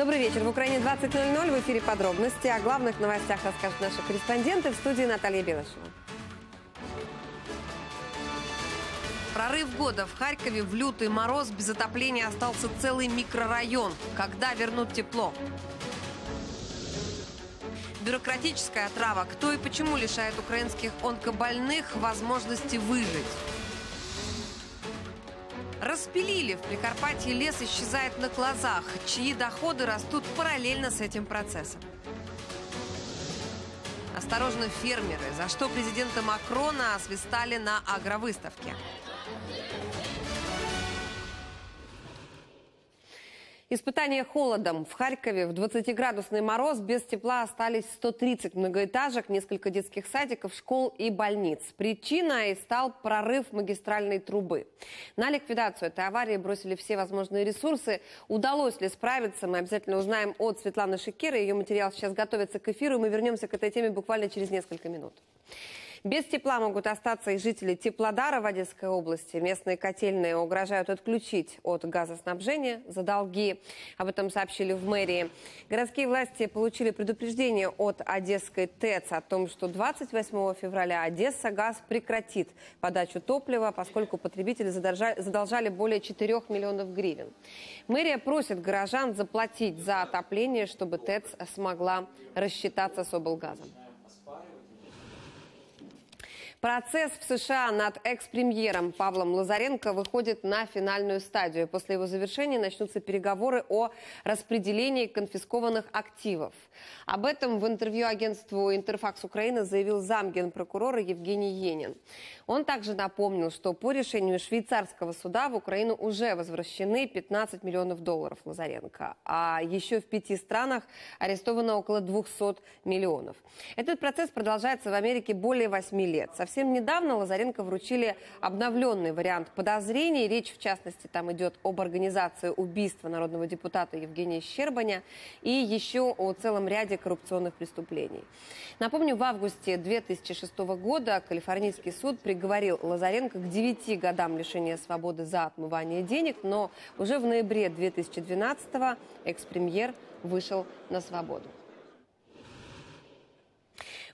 Добрый вечер. В Украине 20.00 в эфире подробности. О главных новостях расскажут наши корреспонденты. В студии Наталья Белошева. Прорыв года. В Харькове в лютый мороз без отопления остался целый микрорайон. Когда вернут тепло? Бюрократическая отрава. Кто и почему лишает украинских онкобольных возможности выжить? Распилили. В Прикарпатье лес исчезает на глазах. Чьи доходы растут параллельно с этим процессом? Осторожно, фермеры. За что президента Макрона освистали на агровыставке? Испытание холодом. В Харькове в 20-градусный мороз без тепла остались 130 многоэтажек, несколько детских садиков, школ и больниц. Причиной стал прорыв магистральной трубы. На ликвидацию этой аварии бросили все возможные ресурсы. Удалось ли справиться, мы обязательно узнаем от Светланы Шикеры. Ее материал сейчас готовится к эфиру, и мы вернемся к этой теме буквально через несколько минут. Без тепла могут остаться и жители Теплодара в Одесской области. Местные котельные угрожают отключить от газоснабжения за долги. Об этом сообщили в мэрии. Городские власти получили предупреждение от Одесской ТЭЦ о том, что 28 февраля Одессагаз прекратит подачу топлива, поскольку потребители задолжали более 4 миллионов гривен. Мэрия просит горожан заплатить за отопление, чтобы ТЭЦ смогла рассчитаться с облгазом. Процесс в США над экс-премьером Павлом Лазаренко выходит на финальную стадию. После его завершения начнутся переговоры о распределении конфискованных активов. Об этом в интервью агентству «Интерфакс Украина» заявил замгенпрокурора Евгений Енин. Он также напомнил, что по решению швейцарского суда в Украину уже возвращены 15 миллионов долларов Лазаренко. А еще в 5 странах арестовано около 200 миллионов. Этот процесс продолжается в Америке более 8 лет. Совсем недавно Лазаренко вручили обновленный вариант подозрений. Речь, в частности, там идет об организации убийства народного депутата Евгения Щербаня и еще о целом ряде коррупционных преступлений. Напомню, в августе 2006 года Калифорнийский суд приговорил Лазаренко к 9 годам лишения свободы за отмывание денег, но уже в ноябре 2012-го экс-премьер вышел на свободу.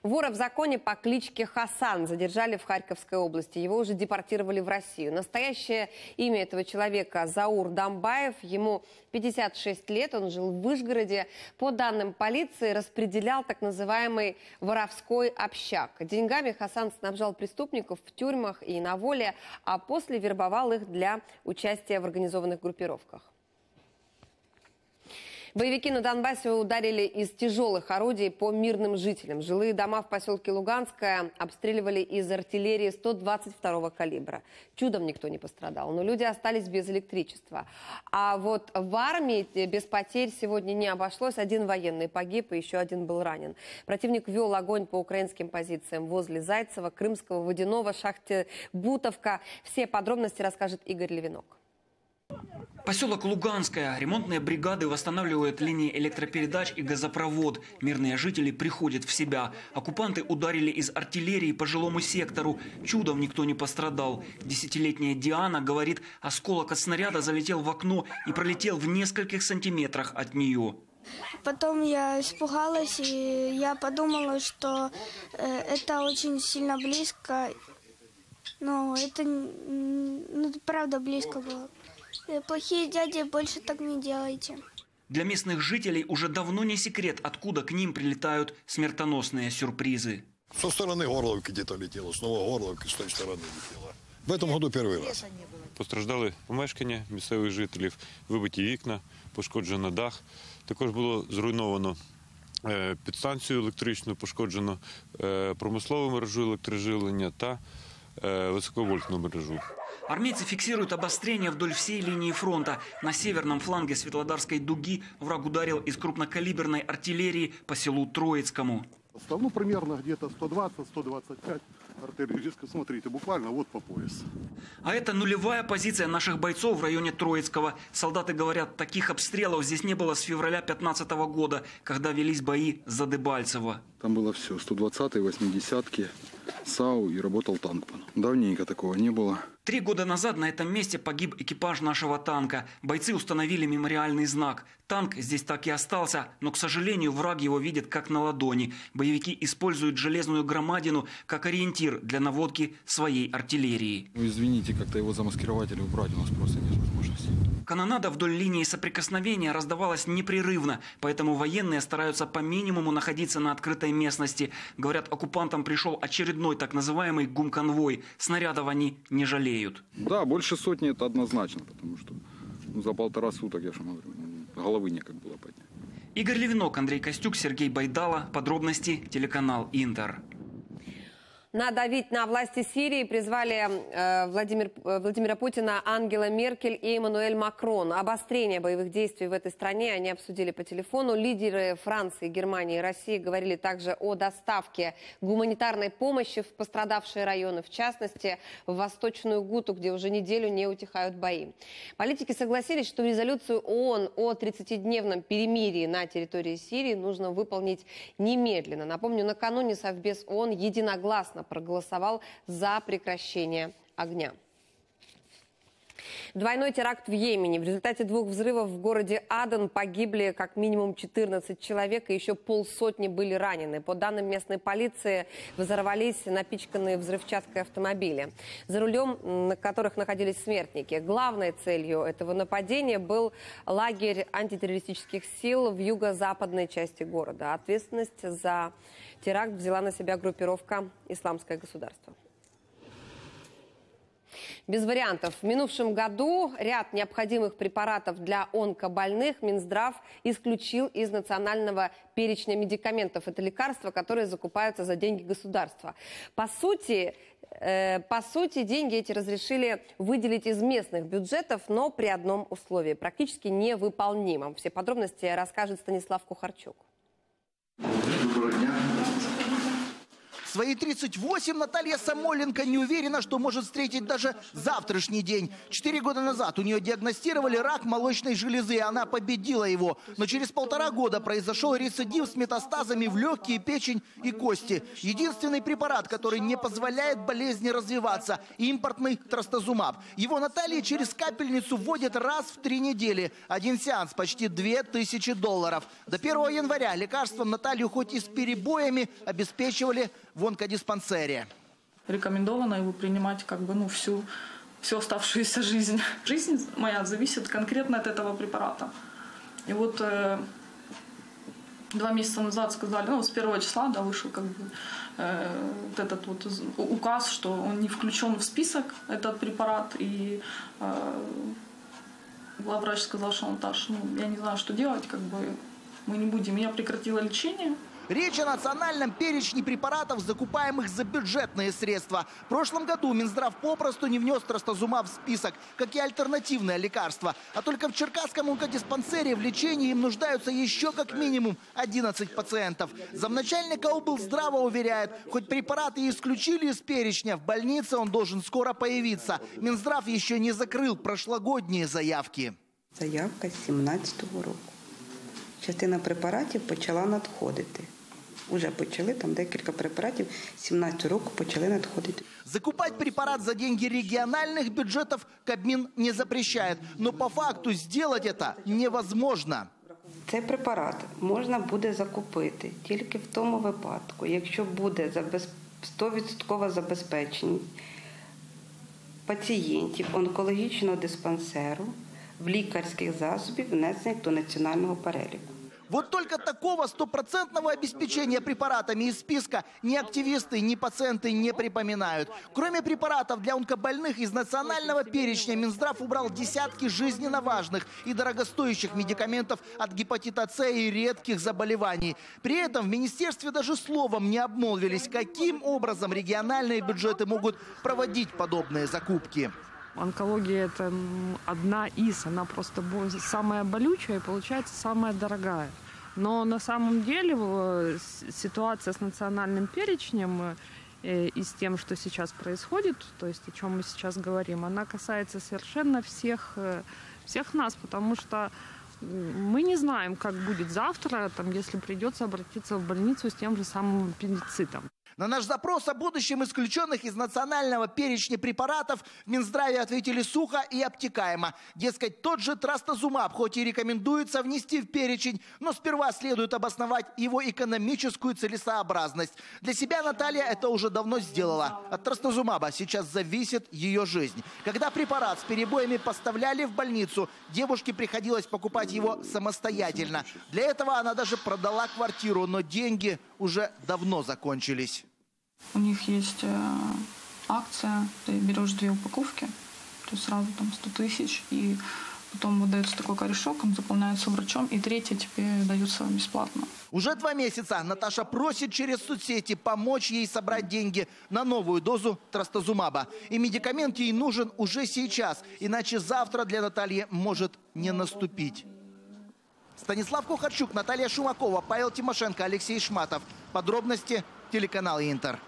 Вора в законе по кличке Хасан задержали в Харьковской области. Его уже депортировали в Россию. Настоящее имя этого человека Заур Дамбаев. Ему 56 лет. Он жил в Вышгороде. По данным полиции, распределял так называемый воровской общак. Деньгами Хасан снабжал преступников в тюрьмах и на воле, а после вербовал их для участия в организованных группировках. Боевики на Донбассе ударили из тяжелых орудий по мирным жителям. Жилые дома в поселке Луганское обстреливали из артиллерии 122-го калибра. Чудом никто не пострадал, но люди остались без электричества. А вот в армии без потерь сегодня не обошлось. Один военный погиб, и еще один был ранен. Противник вел огонь по украинским позициям возле Зайцева, Крымского, Водяного, Шахте, Бутовка. Все подробности расскажет Игорь Левинок. Поселок Луганское. Ремонтные бригады восстанавливают линии электропередач и газопровод. Мирные жители приходят в себя. Оккупанты ударили из артиллерии по жилому сектору. Чудом никто не пострадал. 10-летняя Диана говорит, осколок от снаряда залетел в окно и пролетел в нескольких сантиметрах от нее. Потом я испугалась, и я подумала, что это очень сильно близко. Но это правда близко было. Плохие дяди, больше так не делайте. Для местных жителей уже давно не секрет, откуда к ним прилетают смертоносные сюрпризы. Со стороны Горловки где-то летело, снова Горловки с той стороны летело. В этом году первый раз. Постраждали помешкання місцевих жителів, вибиті вікна, пошкоджено дах. Також було зруйновано підстанцію електричну, пошкоджено промислову мережу електрожилення та высоковольтную мережу. Армейцы фиксируют обострение вдоль всей линии фронта. На северном фланге Светлодарской дуги враг ударил из крупнокалиберной артиллерии по селу Троицкому. Ставну примерно где-то 120-125 артиллерийских, смотрите, буквально вот по пояс. А это нулевая позиция наших бойцов в районе Троицкого. Солдаты говорят, таких обстрелов здесь не было с февраля 2015 года, когда велись бои за Дебальцево. Там было все, 120-е, 80-ки, САУ и работал танк. Давненько такого не было. 3 года назад на этом месте погиб экипаж нашего танка. Бойцы установили мемориальный знак. Танк здесь так и остался, но, к сожалению, враг его видит как на ладони. Боевики используют железную громадину как ориентир для наводки своей артиллерии. Ну, извините, как-то его замаскировать или убрать у нас просто нет возможности. Канонада вдоль линии соприкосновения раздавалась непрерывно, поэтому военные стараются по минимуму находиться на открытой местности. Говорят, оккупантам пришел очередной так называемый гум-конвой. Снарядов они не жалеют. Да, больше сотни это однозначно, потому что за 1,5 суток, я же говорю, головы некогда было поднять. Игорь Левинок, Андрей Костюк, Сергей Байдала. Подробности телеканал «Интер». Надавить на власти Сирии призвали Владимира Путина, Ангела Меркель и Эммануэль Макрон. Обострение боевых действий в этой стране они обсудили по телефону. Лидеры Франции, Германии и России говорили также о доставке гуманитарной помощи в пострадавшие районы, в частности, в Восточную Гуту, где уже неделю не утихают бои. Политики согласились, что резолюцию ООН о 30-дневном перемирии на территории Сирии нужно выполнить немедленно. Напомню, накануне Совбез ООН единогласно проголосовал за прекращение огня. Двойной теракт в Йемене. В результате 2 взрывов в городе Аден погибли как минимум 14 человек и еще полсотни были ранены. По данным местной полиции, взорвались напичканные взрывчаткой автомобили, за рулем на которых находились смертники. Главной целью этого нападения был лагерь антитеррористических сил в юго-западной части города. Ответственность за теракт взяла на себя группировка «Исламское государство». Без вариантов. В минувшем году ряд необходимых препаратов для онкобольных Минздрав исключил из национального перечня медикаментов. Это лекарства, которые закупаются за деньги государства. По сути, деньги эти разрешили выделить из местных бюджетов, но при одном условии – практически невыполнимом. Все подробности расскажет Станислав Кухарчук. В свои 38 Наталья Самойленко не уверена, что может встретить даже завтрашний день. 4 года назад у нее диагностировали рак молочной железы, и она победила его. Но через 1,5 года произошел рецидив с метастазами в легкие, печень и кости. Единственный препарат, который не позволяет болезни развиваться – импортный трастазумаб. Его Наталья через капельницу вводит раз в 3 недели. Один сеанс – почти $2000. До 1 января лекарством Наталью хоть и с перебоями обеспечивали в онкодиспансере. Рекомендовано его принимать всю оставшуюся жизнь. Жизнь моя зависит конкретно от этого препарата. И вот 2 месяца назад сказали, с 1 числа, да, вышел этот указ, что он не включен в список, этот препарат. И главврач сказал, что Наташ, я не знаю, что делать, мы не будем. Я прекратила лечение. Речь о национальном перечне препаратов, закупаемых за бюджетные средства. В прошлом году Минздрав попросту не внес трастазумаб в список, как и альтернативное лекарство. А только в черкасском онкодиспансере в лечении им нуждаются еще как минимум 11 пациентов. Замначальника облздрава уверяет, хоть препараты исключили из перечня, в больнице он должен скоро появиться. Минздрав еще не закрыл прошлогодние заявки. Заявка с 17-го года. Частина препаратів почала надходити. Уже почали, там декілька препаратів, 17 років почали надходити. Закупать препарат за деньги региональных бюджетов Кабмин не запрещает. Но по факту сделать это невозможно. Цей препарат можно будет закупить только в том випадку, если будет 100% забезпечення пациентов онкологічного диспансеру в лікарських засобів, внесених до національного переліку. Вот только такого стопроцентного обеспечения препаратами из списка ни активисты, ни пациенты не припоминают. Кроме препаратов для онкобольных, из национального перечня Минздрав убрал десятки жизненно важных и дорогостоящих медикаментов от гепатита С и редких заболеваний. При этом в министерстве даже словом не обмолвились, каким образом региональные бюджеты могут проводить подобные закупки. Онкология – это одна из, она просто самая болючая и, получается, самая дорогая. Но на самом деле ситуация с национальным перечнем и с тем, что сейчас происходит, то есть о чем мы сейчас говорим, она касается совершенно всех нас, потому что Мы не знаем, как будет завтра, там, если придется обратиться в больницу с тем же самым аппендицитом. На наш запрос о будущем исключенных из национального перечня препаратов в Минздраве ответили сухо и обтекаемо. Дескать, тот же трастазумаб, хоть и рекомендуется внести в перечень, но сперва следует обосновать его экономическую целесообразность. Для себя Наталья это уже давно сделала. От трастазумаба сейчас зависит ее жизнь. Когда препарат с перебоями поставляли в больницу, девушке приходилось покупать его самостоятельно. Для этого она даже продала квартиру, но деньги уже давно закончились. У них есть акция, ты берешь 2 упаковки, то есть сразу там 100 тысяч, и потом выдается такой корешок, он заполняется врачом, и 3-я тебе дается бесплатно. Уже 2 месяца Наташа просит через соцсети помочь ей собрать деньги на новую дозу трастазумаба. И медикамент ей нужен уже сейчас, иначе завтра для Натальи может не наступить. Станислав Кухарчук, Наталья Шумакова, Павел Тимошенко, Алексей Шматов. Подробности телеканал «Интер».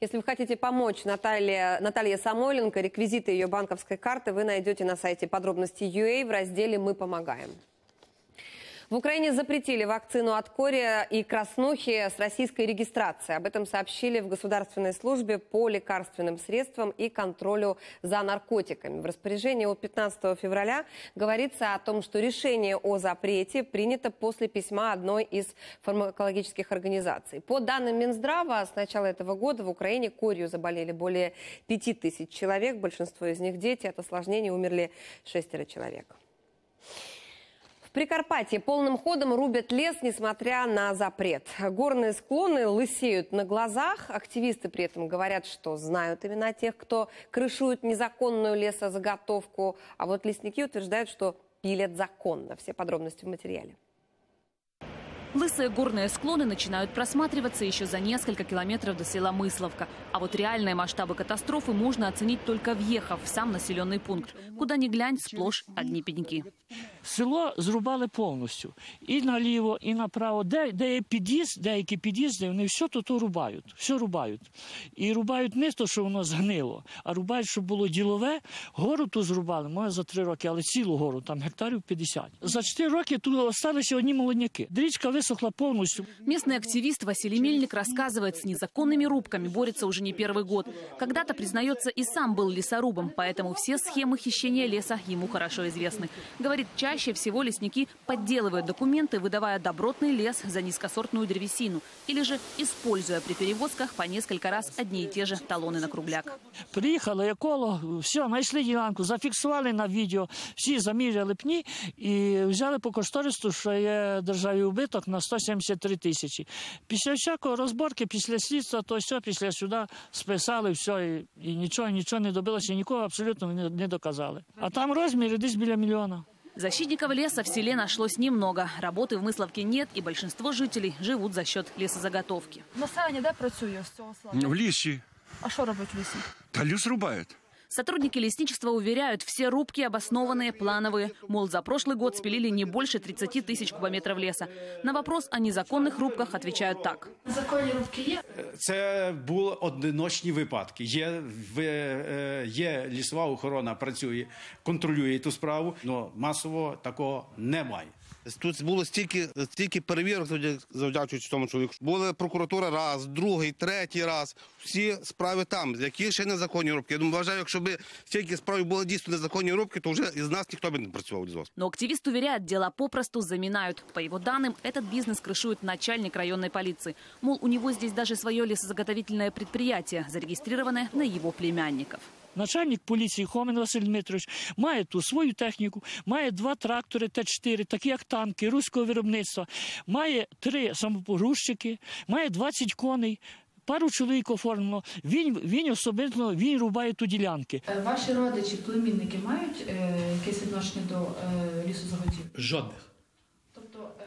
Если вы хотите помочь Наталье Самойленко, реквизиты ее банковской карты вы найдете на сайте подробности.ua в разделе «Мы помогаем». В Украине запретили вакцину от кори и краснухи с российской регистрацией. Об этом сообщили в Государственной службе по лекарственным средствам и контролю за наркотиками. В распоряжении от 15 февраля говорится о том, что решение о запрете принято после письма одной из фармакологических организаций. По данным Минздрава, с начала этого года в Украине корью заболели более 5000 человек. Большинство из них дети. От осложнений умерли 6 человек. В Прикарпатье полным ходом рубят лес, несмотря на запрет. Горные склоны лысеют на глазах. Активисты при этом говорят, что знают имена тех, кто крышует незаконную лесозаготовку. А вот лесники утверждают, что пилят законно. Все подробности в материале. Лысые горные склоны начинают просматриваться еще за несколько километров до села Мысловка. А вот реальные масштабы катастрофы можно оценить, только въехав в сам населенный пункт. Куда ни глянь, сплошь одни пеньки. Село зрубали полностью. И налево, и направо. Де є під'їзд, деякі під'їзди, вони все тут рубають. Все рубають. І рубають не то, що воно згнило, а рубають, щоб було ділове. Гору тут зрубали, може, за 3 роки, але цілу гору, там гектарів 50. За 4 роки тут залишилися одні молодняки. Местный активист Василий Мельник рассказывает, с незаконными рубками борется уже не 1-й год. Когда-то, признается, и сам был лесорубом, поэтому все схемы хищения леса ему хорошо известны. Говорит, чаще всего лесники подделывают документы, выдавая добротный лес за низкосортную древесину, или же используя при перевозках по несколько раз одни и те же талоны на кругляк. Приехали эколог, все, нашли ділянку, зафиксировали на видео, все замеряли пни и взяли по кошторису, что я державі убиток на 173 тысячи. После всякой разборки, после следства, то все, после суда списали, все, и ничего не добилось, и никого абсолютно не доказали. А там размер десь біля миллиона. Защитников леса в селе нашлось немного. Работы в Мысловке нет, и большинство жителей живут за счет лесозаготовки. Население, да, працює? В лісі. А что работают в лесе? Да лес рубают. Сотрудники лесничества уверяют, все рубки обоснованные, плановые. Мол, за прошлый год спилили не больше 30 тысяч кубометров леса. На вопрос о незаконных рубках отвечают так. Законные рубки есть? Это были одиночные випадки. Есть лесовая охрана, працює, контролирует эту справу, но массово такого немає. Тут було стільки перевірок, завдячуючи тому чоловіку. Була прокуратура раз, другий, третій раз. Всі справи там, які ще незаконні рубки. Я думаю, вважаю, якщо б стільки справ було дійсно незаконні рубки, то вже із нас ніхто б не працював. Но активист уверяет, дела попросту заминают. По его данным, этот бизнес крышует начальник районной полиции. Мол, у него здесь даже свое лесозаготовительное предприятие, зарегистрированное на его племянников. Начальник поліції Хомін Василь Дмитрович має ту свою техніку, має 2 трактори Т4, такі як танки, руського виробництва, має 3 самопогрузчики, має 20 коней, пару чоловік оформлено. Він особисто, він рубає ту ділянки. Ваші родичі, племінники мають якесь відношення до лісозаготівлі? Жодних.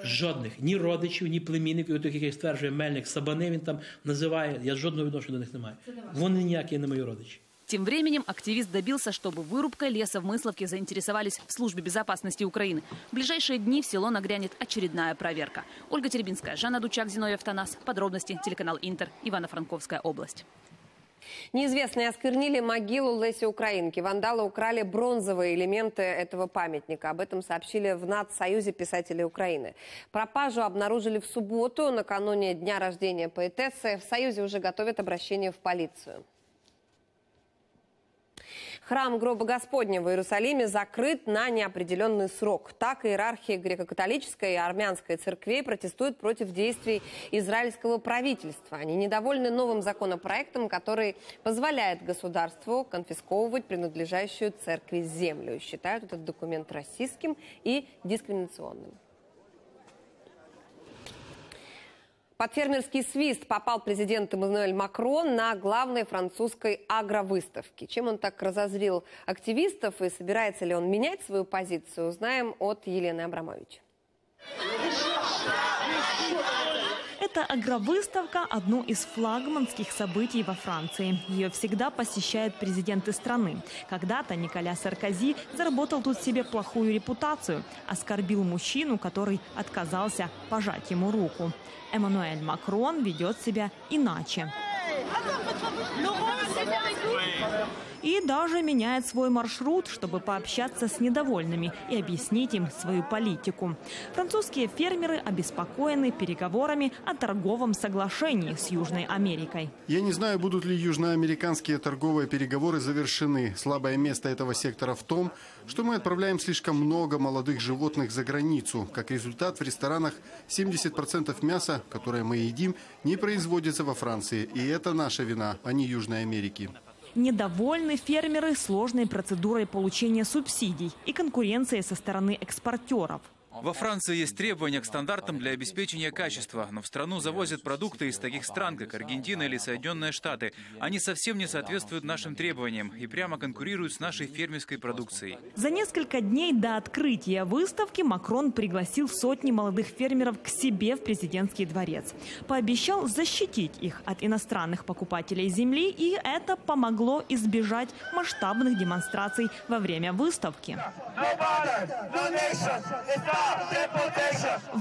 Жодних. Ні родичів, ні племінників, от яких стверджує Мельник, Сабани він там називає, я жодного відношення до них не маю. Вони ніякі не мої родичі. Тем временем активист добился, чтобы вырубкой леса в Мысловке заинтересовались в службе безопасности Украины. В ближайшие дни в село нагрянет очередная проверка. Ольга Теребинская, Жанна Дучак, Зиновьев Танас. Подробности телеканал «Интер», Ивано-Франковская область. Неизвестные осквернили могилу Леси Украинки. Вандалы украли бронзовые элементы этого памятника. Об этом сообщили в Нацсоюзе писателей Украины. Пропажу обнаружили в субботу, накануне дня рождения поэтессы. В Союзе уже готовят обращение в полицию. Храм Гроба Господня в Иерусалиме закрыт на неопределенный срок. Так иерархи греко-католической и армянской церквей протестуют против действий израильского правительства. Они недовольны новым законопроектом, который позволяет государству конфисковывать принадлежащую церкви землю. Считают этот документ расистским и дискриминационным. Под фермерский свист попал президент Эммануэль Макрон на главной французской агровыставке. Чем он так разозлил активистов и собирается ли он менять свою позицию, узнаем от Елены Абрамович. Это агровыставка – одно из флагманских событий во Франции. Ее всегда посещают президенты страны. Когда-то Николя Саркози заработал тут себе плохую репутацию. Оскорбил мужчину, который отказался пожать ему руку. Эммануэль Макрон ведет себя иначе. И даже меняет свой маршрут, чтобы пообщаться с недовольными и объяснить им свою политику. Французские фермеры обеспокоены переговорами о торговом соглашении с Южной Америкой. Я не знаю, будут ли южноамериканские торговые переговоры завершены. Слабое место этого сектора в том, что мы отправляем слишком много молодых животных за границу. Как результат, в ресторанах 70% мяса, которое мы едим, не производится во Франции. И это наша вина, а не Южной Америки. Недовольны фермеры сложной процедурой получения субсидий и конкуренцией со стороны экспортеров. Во Франции есть требования к стандартам для обеспечения качества, но в страну завозят продукты из таких стран, как Аргентина или Соединенные Штаты. Они совсем не соответствуют нашим требованиям и прямо конкурируют с нашей фермерской продукцией. За несколько дней до открытия выставки Макрон пригласил сотни молодых фермеров к себе в президентский дворец. Пообещал защитить их от иностранных покупателей земли, и это помогло избежать масштабных демонстраций во время выставки.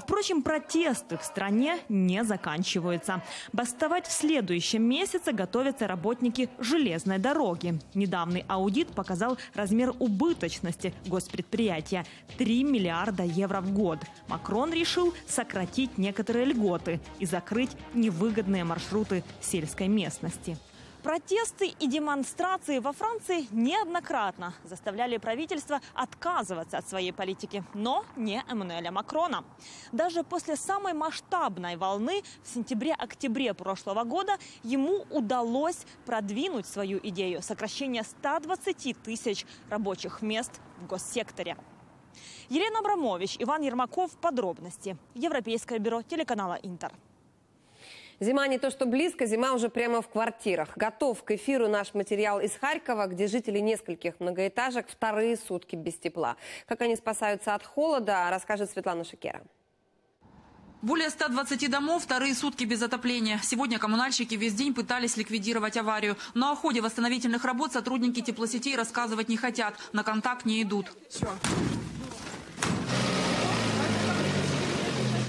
Впрочем, протесты в стране не заканчиваются. Бастовать в следующем месяце готовятся работники железной дороги. Недавний аудит показал размер убыточности госпредприятия – 3 миллиарда евро в год. Макрон решил сократить некоторые льготы и закрыть невыгодные маршруты сельской местности. Протесты и демонстрации во Франции неоднократно заставляли правительство отказываться от своей политики, но не Эммануэля Макрона. Даже после самой масштабной волны в сентябре-октябре прошлого года ему удалось продвинуть свою идею сокращения 120 тысяч рабочих мест в госсекторе. Елена Абрамович, Иван Ермаков. Подробности. Европейское бюро телеканала «Интер». Зима не то что близко, зима уже прямо в квартирах. Готов к эфиру наш материал из Харькова, где жители нескольких многоэтажек вторые сутки без тепла. Как они спасаются от холода, расскажет Светлана Шикера. Более 120 домов вторые сутки без отопления. Сегодня коммунальщики весь день пытались ликвидировать аварию. Но о ходе восстановительных работ сотрудники теплосетей рассказывать не хотят. На контакт не идут. Все.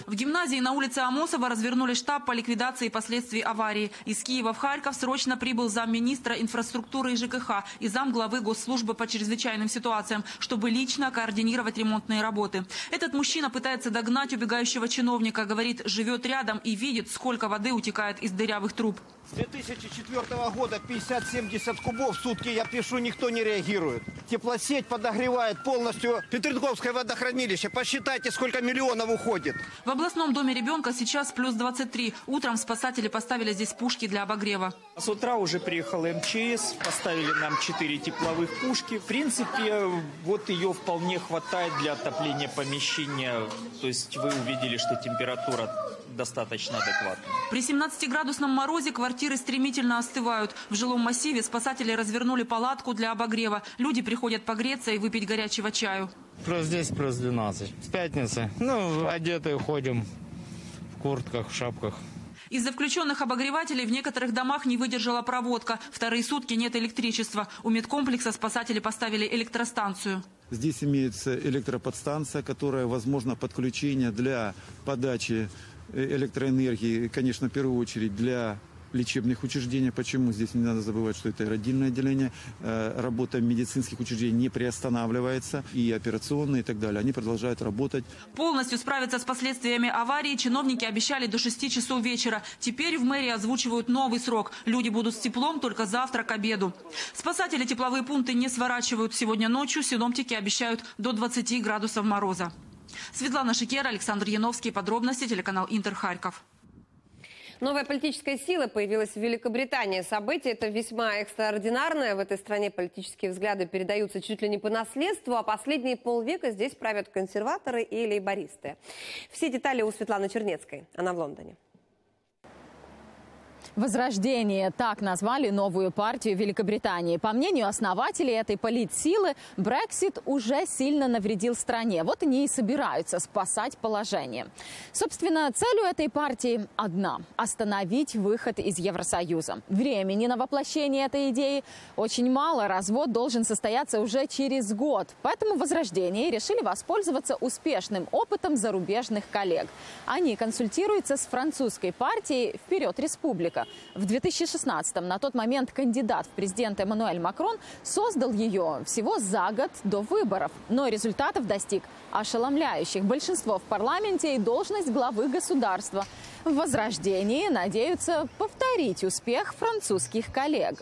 В гимназии на улице Амосова развернули штаб по ликвидации последствий аварии. Из Киева в Харьков срочно прибыл замминистра инфраструктуры и ЖКХ и замглавы госслужбы по чрезвычайным ситуациям, чтобы лично координировать ремонтные работы. Этот мужчина пытается догнать убегающего чиновника, говорит, живет рядом и видит, сколько воды утекает из дырявых труб. С 2004 года 50-70 кубов в сутки я пишу, никто не реагирует. Теплосеть подогревает полностью Петренковское водохранилище. Посчитайте, сколько миллионов уходит. В областном доме ребенка сейчас плюс 23. Утром спасатели поставили здесь пушки для обогрева. С утра уже приехал МЧС, поставили нам 4 тепловых пушки. В принципе, вот ее вполне хватает для отопления помещения. То есть вы увидели, что температура достаточно адекватно. При 17-градусном морозе квартиры стремительно остывают. В жилом массиве спасатели развернули палатку для обогрева. Люди приходят погреться и выпить горячего чаю. Плюс 10, плюс 12. В пятницу. Ну, одетые ходим. В куртках, в шапках. Из-за включенных обогревателей в некоторых домах не выдержала проводка. Вторые сутки нет электричества. У медкомплекса спасатели поставили электростанцию. Здесь имеется электроподстанция, которая, возможно, подключение для подачи электроэнергии, конечно, в первую очередь для лечебных учреждений. Почему? Здесь не надо забывать, что это родильное отделение. Работа медицинских учреждений не приостанавливается. И операционные, и так далее. Они продолжают работать. Полностью справиться с последствиями аварии чиновники обещали до 6 часов вечера. Теперь в мэрии озвучивают новый срок. Люди будут с теплом только завтра к обеду. Спасатели тепловые пункты не сворачивают. Сегодня ночью синоптики обещают до 20 градусов мороза. Светлана Шикера, Александр Яновский. Подробности, телеканал Интер Харьков. Новая политическая сила появилась в Великобритании. Событие это весьма экстраординарное. В этой стране политические взгляды передаются чуть ли не по наследству, а последние полвека здесь правят консерваторы и лейбористы. Все детали у Светланы Чернецкой. Она в Лондоне. «Возрождение» – так назвали новую партию Великобритании. По мнению основателей этой политсилы, Брексит уже сильно навредил стране. Вот они и собираются спасать положение. Собственно, цель у этой партии одна – остановить выход из Евросоюза. Времени на воплощение этой идеи очень мало. Развод должен состояться уже через год. Поэтому «Возрождение» решили воспользоваться успешным опытом зарубежных коллег. Они консультируются с французской партией «Вперед, Республика». В 2016-м, на тот момент кандидат в президенты Эммануэль Макрон, создал ее всего за год до выборов. Но результатов достиг ошеломляющих. Большинство в парламенте и должность главы государства. В «Возрождении» надеются повторить успех французских коллег.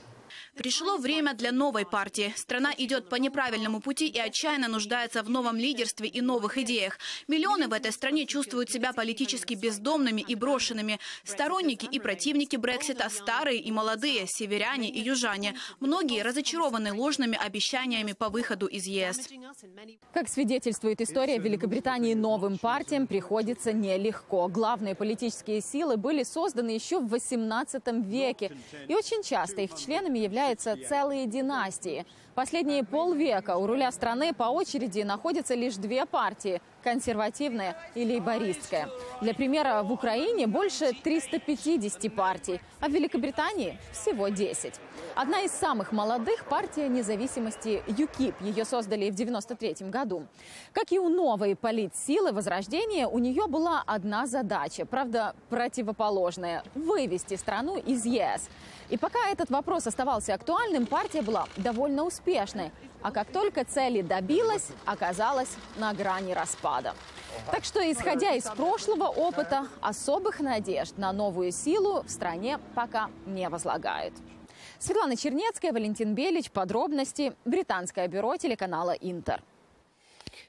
Пришло время для новой партии. Страна идет по неправильному пути и отчаянно нуждается в новом лидерстве и новых идеях. Миллионы в этой стране чувствуют себя политически бездомными и брошенными. Сторонники и противники Брексита, старые и молодые, северяне и южане. Многие разочарованы ложными обещаниями по выходу из ЕС. Как свидетельствует история, Великобритании новым партиям приходится нелегко. Главные политические силы были созданы еще в 18 веке. И очень часто их членами являются целые династии. Последние полвека у руля страны по очереди находятся лишь две партии – консервативная и лейбористская. Для примера, в Украине больше 350 партий, а в Великобритании всего 10. Одна из самых молодых – партия независимости ЮКИП. Ее создали в 1993 году. Как и у новой политсилы «Возрождения», у нее была одна задача, правда, противоположная – вывести страну из ЕС. И пока этот вопрос оставался актуальным, партия была довольно успешной. А как только цели добилась, оказалась на грани распада. Так что, исходя из прошлого опыта, особых надежд на новую силу в стране пока не возлагают. Светлана Чернецкая, Валентин Белич. Подробности. Британское бюро телеканала Интер.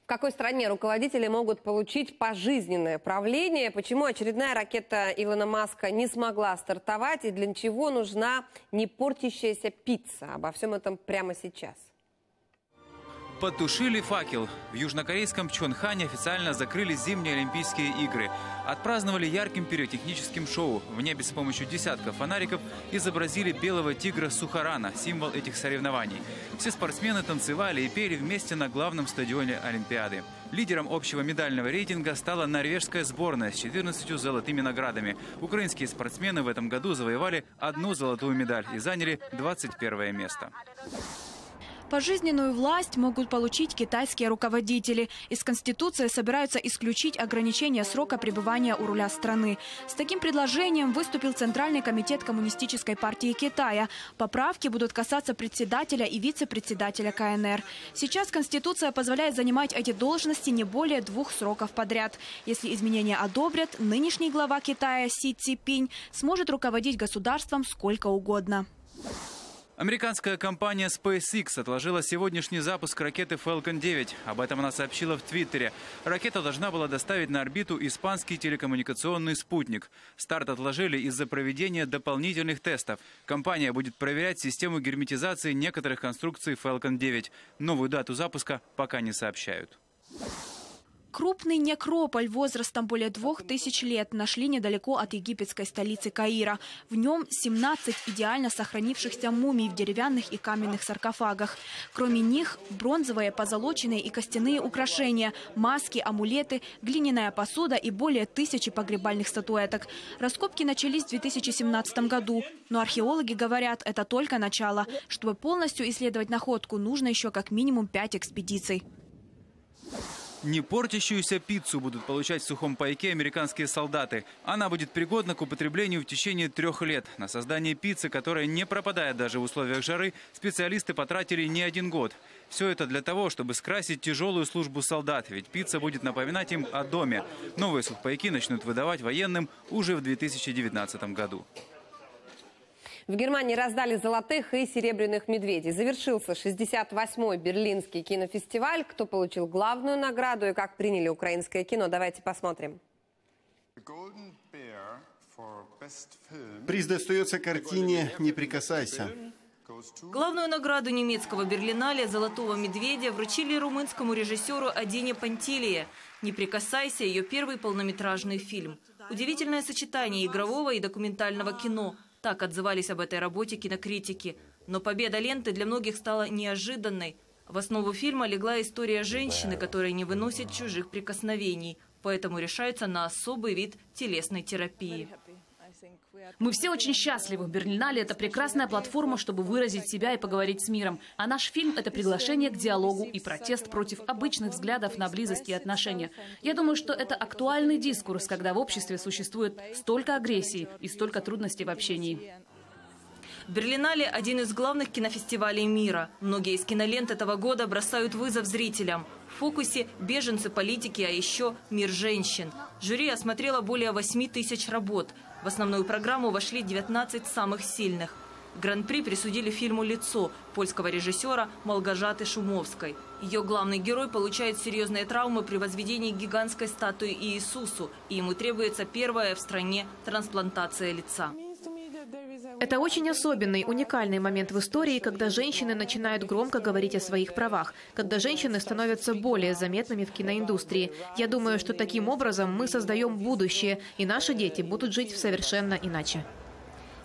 В какой стране руководители могут получить пожизненное правление? Почему очередная ракета Илона Маска не смогла стартовать? И для чего нужна не портящаяся пицца? Обо всем этом прямо сейчас. Потушили факел. В южнокорейском Пхенчхане официально закрыли зимние Олимпийские игры. Отпраздновали ярким пиротехническим шоу. В небе с помощью десятков фонариков изобразили белого тигра Сухарана, символ этих соревнований. Все спортсмены танцевали и пели вместе на главном стадионе Олимпиады. Лидером общего медального рейтинга стала норвежская сборная с 14 золотыми наградами. Украинские спортсмены в этом году завоевали одну золотую медаль и заняли 21 место. Пожизненную власть могут получить китайские руководители. Из Конституции собираются исключить ограничение срока пребывания у руля страны. С таким предложением выступил Центральный комитет Коммунистической партии Китая. Поправки будут касаться председателя и вице-председателя КНР. Сейчас Конституция позволяет занимать эти должности не более 2 сроков подряд. Если изменения одобрят, нынешний глава Китая Си Цзиньпинь сможет руководить государством сколько угодно. Американская компания SpaceX отложила сегодняшний запуск ракеты Falcon 9. Об этом она сообщила в Твиттере. Ракета должна была доставить на орбиту испанский телекоммуникационный спутник. Старт отложили из-за проведения дополнительных тестов. Компания будет проверять систему герметизации некоторых конструкций Falcon 9. Новую дату запуска пока не сообщают. Крупный некрополь возрастом более 2000 лет нашли недалеко от египетской столицы Каира. В нем 17 идеально сохранившихся мумий в деревянных и каменных саркофагах. Кроме них бронзовые, позолоченные и костяные украшения, маски, амулеты, глиняная посуда и более 1000 погребальных статуэток. Раскопки начались в 2017 году, но археологи говорят, это только начало. Чтобы полностью исследовать находку, нужно еще как минимум 5 экспедиций. Не портящуюся пиццу будут получать в сухом пайке американские солдаты. Она будет пригодна к употреблению в течение 3 лет. На создание пиццы, которая не пропадает даже в условиях жары, специалисты потратили не 1 год. Все это для того, чтобы скрасить тяжелую службу солдат, ведь пицца будет напоминать им о доме. Новые сухпайки начнут выдавать военным уже в 2019 году. В Германии раздали золотых и серебряных медведей. Завершился 68-й Берлинский кинофестиваль. Кто получил главную награду и как приняли украинское кино, давайте посмотрим. Приз достается картине «Не прикасайся». Главную награду немецкого Берлинале «Золотого медведя» вручили румынскому режиссеру Адине Пантилие. «Не прикасайся» – ее первый полнометражный фильм. Удивительное сочетание игрового и документального кино. Так отзывались об этой работе кинокритики. Но победа ленты для многих стала неожиданной. В основу фильма легла история женщины, которая не выносит чужих прикосновений. Поэтому решается на особый вид телесной терапии. Мы все очень счастливы. Берлинале – это прекрасная платформа, чтобы выразить себя и поговорить с миром. А наш фильм – это приглашение к диалогу и протест против обычных взглядов на близость и отношения. Я думаю, что это актуальный дискурс, когда в обществе существует столько агрессии и столько трудностей в общении. Берлинале – один из главных кинофестивалей мира. Многие из кинолент этого года бросают вызов зрителям. В фокусе – беженцы, политики, а еще мир женщин. Жюри осмотрело более 8000 работ. В основную программу вошли 19 самых сильных. Гран-при присудили фильму «Лицо» польского режиссера Малгожаты Шумовской. Ее главный герой получает серьезные травмы при возведении гигантской статуи Иисусу. И ему требуется первая в стране трансплантация лица. Это очень особенный, уникальный момент в истории, когда женщины начинают громко говорить о своих правах, когда женщины становятся более заметными в киноиндустрии. Я думаю, что таким образом мы создаем будущее, и наши дети будут жить совершенно иначе.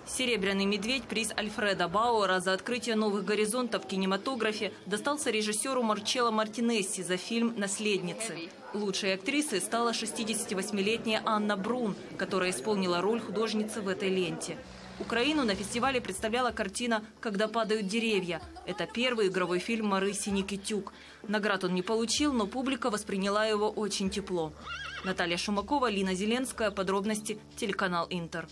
«Серебряный медведь» – приз Альфреда Бауэра за открытие новых горизонтов в кинематографе достался режиссеру Марчелло Мартинесси за фильм «Наследницы». Лучшей актрисой стала 68-летняя Анна Брун, которая исполнила роль художницы в этой ленте. Украину на фестивале представляла картина «Когда падают деревья». Это первый игровой фильм Марыси Никитюк. Наград он не получил, но публика восприняла его очень тепло. Наталья Шумакова, Лина Зеленская. Подробности телеканал «Интер».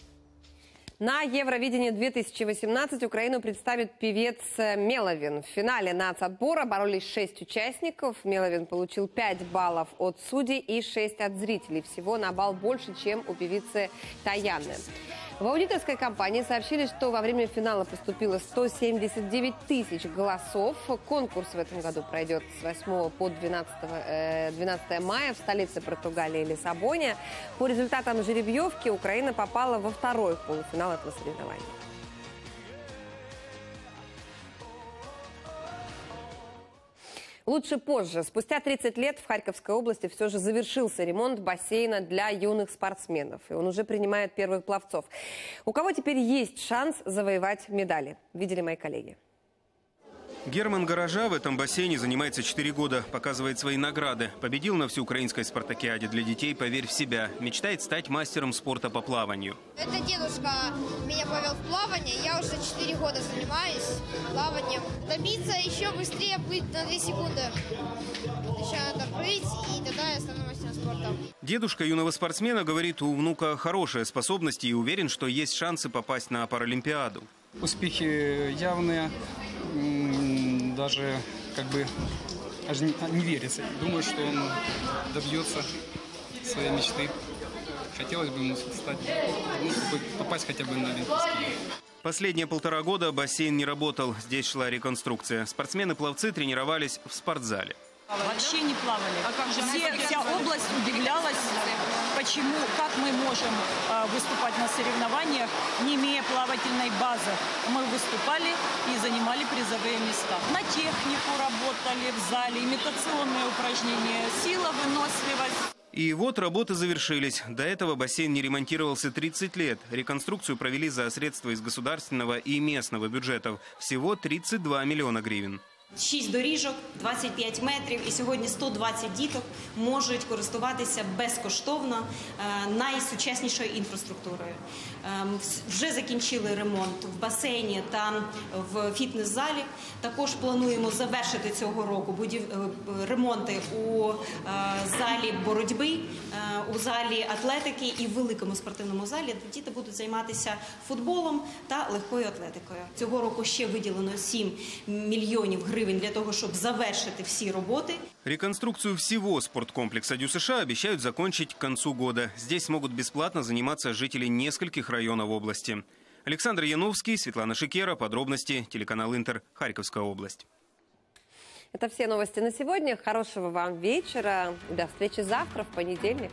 На Евровидении 2018 Украину представит певец Меловин. В финале нацотбора боролись 6 участников. Меловин получил 5 баллов от судей и 6 от зрителей. Всего на балл больше, чем у певицы Таяны. В аудиторской компании сообщили, что во время финала поступило 179 000 голосов. Конкурс в этом году пройдет с 8 по 12 мая в столице Португалии Лиссабоне. По результатам жеребьевки Украина попала во второй полуфинал этого соревнования. Лучше позже. Спустя 30 лет в Харьковской области все же завершился ремонт бассейна для юных спортсменов. И он уже принимает первых пловцов. У кого теперь есть шанс завоевать медали? Видели мои коллеги. Герман Гаража в этом бассейне занимается 4 года, показывает свои награды. Победил на всеукраинской спартакиаде для детей «Поверь в себя». Мечтает стать мастером спорта по плаванию. Это дедушка меня повел в плавание. Я уже 4 года занимаюсь плаванием. Добиться еще быстрее плыть на 2 секунды. Еще надо плыть, и тогда я стану мастером спорта. Дедушка юного спортсмена говорит, у внука хорошие способности и уверен, что есть шансы попасть на Паралимпиаду. Успехи явные. Даже аж не верится. Думаю, что он добьется своей мечты. Хотелось бы ему попасть хотя бы на Олимпийские. Последние 1,5 года бассейн не работал. Здесь шла реконструкция. Спортсмены-пловцы тренировались в спортзале. Вообще не плавали. Вся область удивлялась, почему, как мы можем выступать на соревнованиях, не имея плавательной базы. Мы выступали и занимали призовые места. На технику работали в зале, имитационные упражнения, сила, выносливость. И вот работы завершились. До этого бассейн не ремонтировался 30 лет. Реконструкцию провели за средства из государственного и местного бюджетов. Всего 32 миллиона гривен. 6 доріжок, 25 метрів і сьогодні 120 діток можуть користуватися безкоштовно найсучаснішою інфраструктурою. Вже закінчили ремонт в басейні та в фітнес-залі. Також плануємо завершити цього року ремонти у залі боротьби, у залі атлетики і в великому спортивному залі, де діти будуть займатися футболом та легкою атлетикою. Цього року ще виділено 7 мільйонів гривень для того, чтобы завершить все работы. Реконструкцию всего спорткомплекса ДЮСШ обещают закончить к концу года. Здесь смогут бесплатно заниматься жители нескольких районов области. Александр Яновский, Светлана Шикера. Подробности. Телеканал Интер. Харьковская область. Это все новости на сегодня. Хорошего вам вечера. До встречи завтра в понедельник.